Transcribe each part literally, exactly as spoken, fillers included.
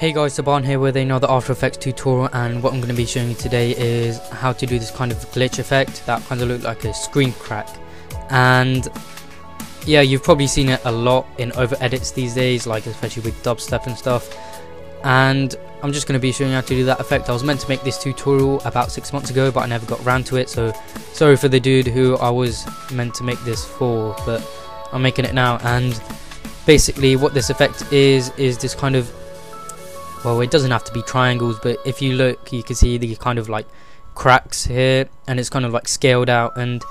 Hey guys, Subaan here with another After Effects tutorial, and what I'm going to be showing you today is how to do this kind of glitch effect that kind of looked like a screen crack. And yeah, you've probably seen it a lot in over edits these days, like especially with dubstep and stuff. And I'm just going to be showing you how to do that effect. I was meant to make this tutorial about six months ago, but I never got around to it, so sorry for the dude who I was meant to make this for, but I'm making it now. And basically what this effect is is this kind of, well, it doesn't have to be triangles, but if you look, you can see the kind of like cracks here, and it's kind of like scaled out. And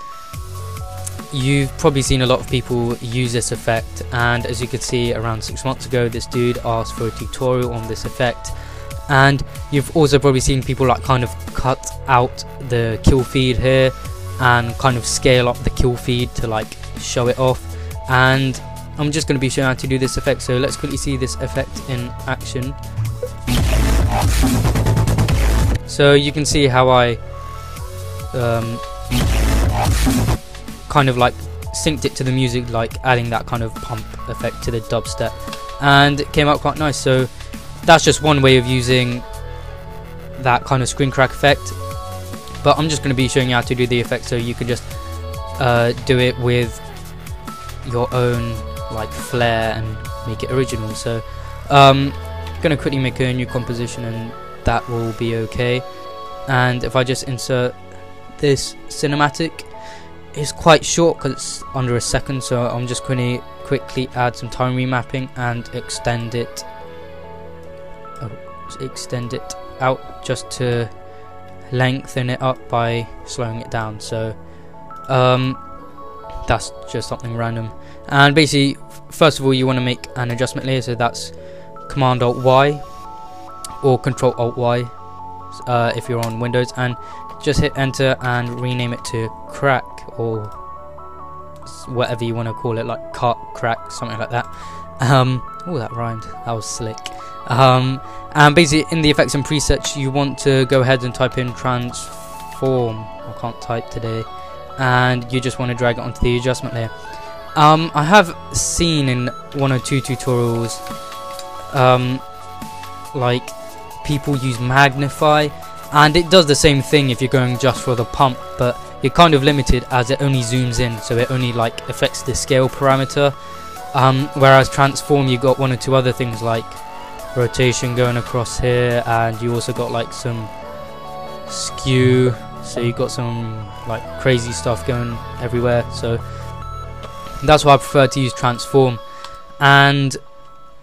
you've probably seen a lot of people use this effect, and as you can see, around six months ago this dude asked for a tutorial on this effect. And you've also probably seen people like kind of cut out the kill feed here and kind of scale up the kill feed to like show it off. And I'm just going to be showing how to do this effect, so let's quickly see this effect in action. So you can see how I um, kind of like synced it to the music, like adding that kind of pump effect to the dubstep, and it came out quite nice. So that's just one way of using that kind of screen crack effect, but I'm just going to be showing you how to do the effect, so you can just uh, do it with your own like flair and make it original. So um, gonna quickly make a new composition, and that will be okay. And if I just insert this cinematic, it's quite short because it's under a second, so I'm just gonna quickly add some time remapping and extend it oh, extend it out just to lengthen it up by slowing it down. So um, that's just something random. And basically, first of all, you want to make an adjustment layer, so that's Command Alt Y or Control Alt Y uh, if you're on Windows, and just hit enter and rename it to crack, or whatever you want to call it, like cut, crack, something like that. Um, oh, that rhymed, that was slick. Um, and basically, in the effects and presets, you want to go ahead and type in transform. I can't type today. And you just want to drag it onto the adjustment layer. Um, I have seen in one or two tutorials, um, like people use magnify, and it does the same thing if you're going just for the pump, but you're kind of limited as it only zooms in, so it only like affects the scale parameter. Um, whereas transform, you got one or two other things like rotation going across here, and you also got like some skew. So you got some like crazy stuff going everywhere, so that's why I prefer to use transform. And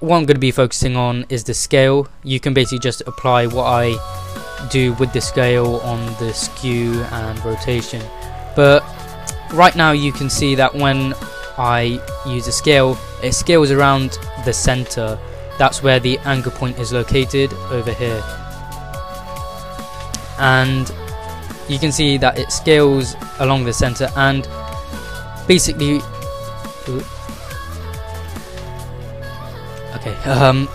what I'm going to be focusing on is the scale. You can basically just apply what I do with the scale on the skew and rotation, but right now you can see that when I use a scale, it scales around the center. That's where the anchor point is located, over here, and you can see that it scales along the center. And basically, okay, um,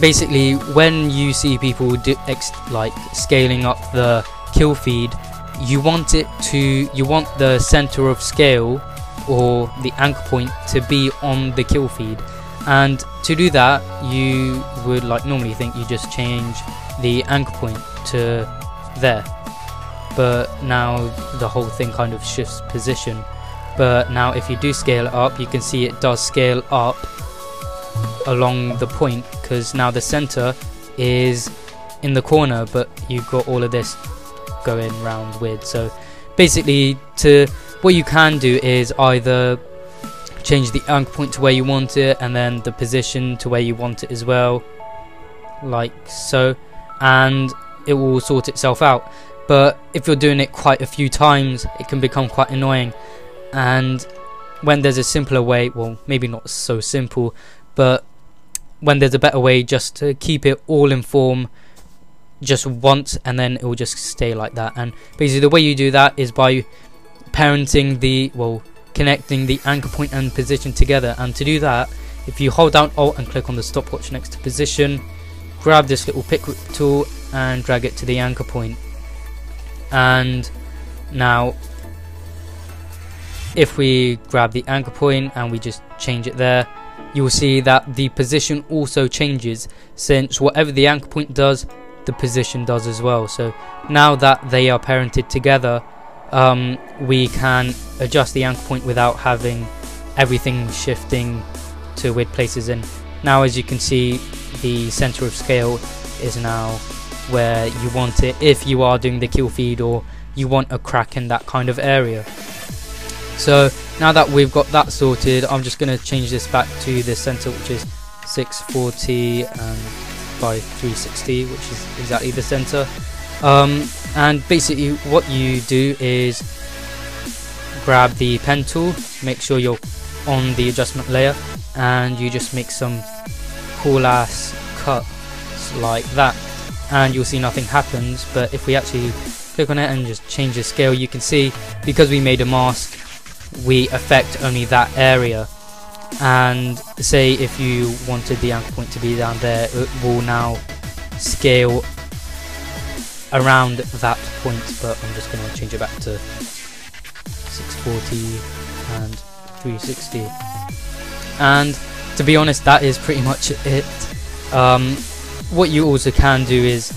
basically when you see people do ex like scaling up the kill feed, you want it to, you want the center of scale or the anchor point to be on the kill feed. And to do that, you would like normally think you just change the anchor point to there. But now the whole thing kind of shifts position. But now if you do scale it up, you can see it does scale up along the point, because now the center is in the corner, but you've got all of this going round weird. So basically, to what you can do is either change the anchor point to where you want it, and then the position to where you want it as well, like so, and it will sort itself out. But if you're doing it quite a few times, it can become quite annoying. And when there's a simpler way, well, maybe not so simple, but when there's a better way, just to keep it all in form just once, and then it will just stay like that. And basically the way you do that is by parenting the, well, connecting the anchor point and position together. And to do that, if you hold down Alt and click on the stopwatch next to position, grab this little pick tool and drag it to the anchor point. And now if we grab the anchor point and we just change it there, you will see that the position also changes, since whatever the anchor point does, the position does as well. So now that they are parented together, um, we can adjust the anchor point without having everything shifting to weird places. And now, as you can see, the center of scale is now where you want it if you are doing the kill feed or you want a crack in that kind of area. So now that we've got that sorted, I'm just going to change this back to the center, which is six forty and by three sixty, which is exactly the center. Um, and basically what you do is grab the pen tool, make sure you're on the adjustment layer, and you just make some cool ass cuts like that, and you'll see nothing happens. But if we actually click on it and just change the scale, you can see because we made a mask, we affect only that area. And say if you wanted the anchor point to be down there, it will now scale around that point. But I'm just going to change it back to six forty and three sixty. And to be honest, that is pretty much it. Um, what you also can do is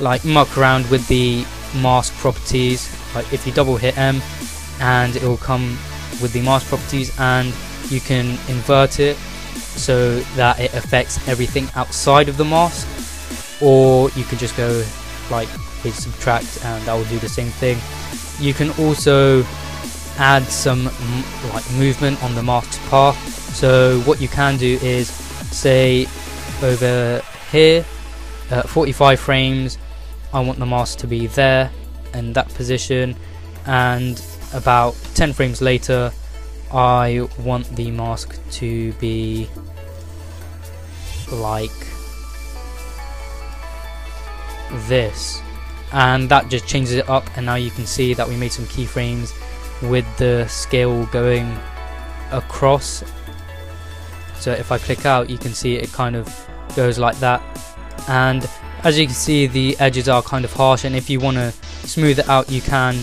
like muck around with the mask properties. Like if you double hit M, and it will come with the mask properties, and you can invert it so that it affects everything outside of the mask, or you can just go like hit subtract and that will do the same thing. You can also add some like movement on the mask's path. So what you can do is say over here uh, forty-five frames, I want the mask to be there in that position, and about ten frames later I want the mask to be like this, and that just changes it up. And now you can see that we made some keyframes with the scale going across. So if I click out, you can see it kind of goes like that, and as you can see the edges are kind of harsh, and if you want to smooth it out you can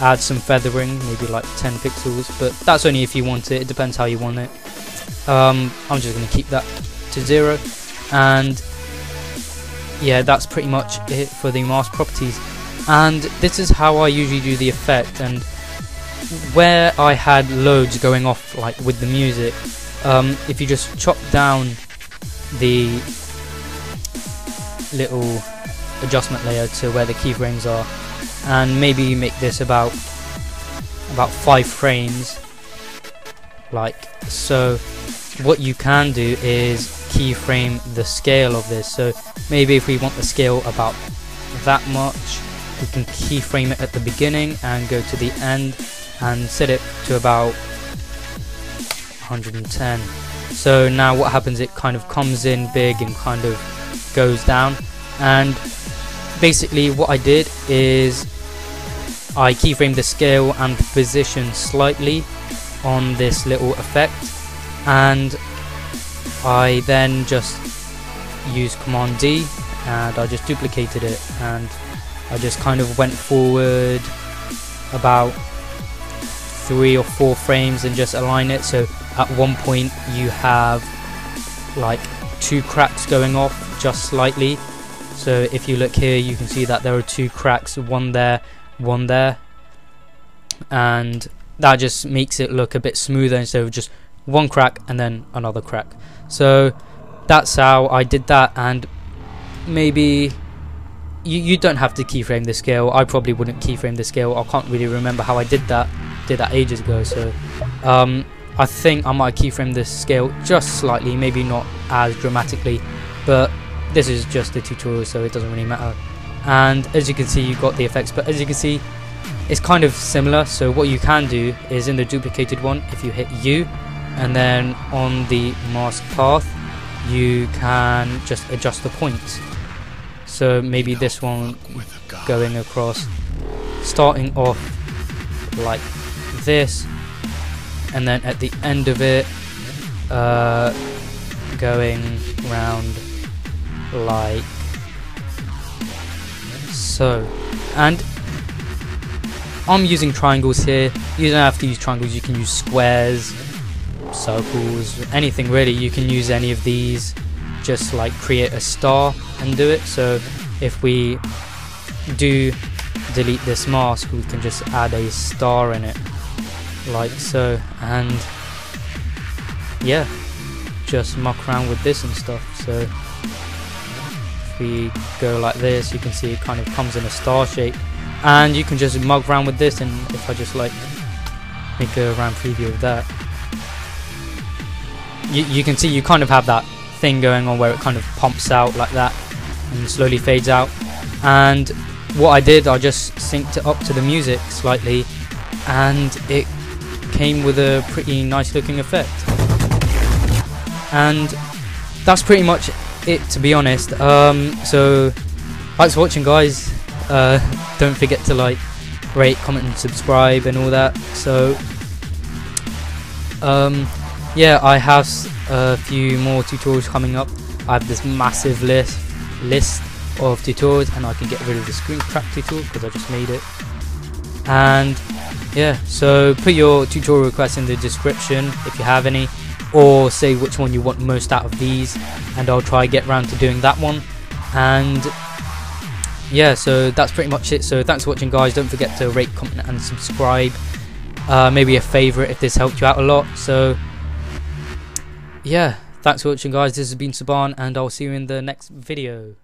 add some feathering, maybe like ten pixels, but that's only if you want it. It depends how you want it. um, I'm just going to keep that to zero, and yeah, that's pretty much it for the mask properties. And this is how I usually do the effect, and where I had loads going off like with the music, um, if you just chop down the little adjustment layer to where the keyframes are, and maybe make this about about five frames like so, what you can do is keyframe the scale of this. So maybe if we want the scale about that much, we can keyframe it at the beginning and go to the end and set it to about one hundred ten. So now what happens, it kind of comes in big and kind of goes down. And basically what I did is I keyframed the scale and the position slightly on this little effect, and I then just used Command D and I just duplicated it, and I just kind of went forward about three or four frames and just align it. So at one point you have like two cracks going off just slightly. So if you look here, you can see that there are two cracks, one there, one there, and that just makes it look a bit smoother instead of just one crack and then another crack. So that's how I did that. And maybe you, you don't have to keyframe the scale. I probably wouldn't keyframe the scale. I can't really remember how I did that did that ages ago. So um, I think I might keyframe the scale just slightly, maybe not as dramatically, but this is just a tutorial, so it doesn't really matter. And as you can see, you've got the effects, but as you can see it's kind of similar. So what you can do is in the duplicated one, if you hit U and then on the mask path, you can just adjust the points. So maybe this one going across, starting off like this, and then at the end of it uh, going round like so. And I'm using triangles here. You don't have to use triangles, you can use squares, circles, anything really. You can use any of these, just like create a star and do it. So if we do delete this mask, we can just add a star in it like so, and yeah, just muck around with this and stuff. So if we go like this, you can see it kind of comes in a star shape, and you can just muck around with this. And if I just like make a round preview of that, you, you can see you kind of have that thing going on where it kind of pumps out like that and slowly fades out. And what I did, I just synced it up to the music slightly, and it came with a pretty nice looking effect. And that's pretty much it, to be honest. Um, so thanks for watching, guys. Uh, don't forget to like, rate, comment and subscribe and all that. So um, yeah, I have a few more tutorials coming up. I have this massive list list of tutorials, and I can get rid of the screen crack tutorial because I just made it. And yeah, so put your tutorial requests in the description if you have any, or say which one you want most out of these, and I'll try get round to doing that one. And yeah, so that's pretty much it. So thanks for watching, guys. Don't forget to rate, comment and subscribe, uh, maybe a favorite if this helped you out a lot. So yeah, thanks for watching, guys. This has been Subaan, and I'll see you in the next video.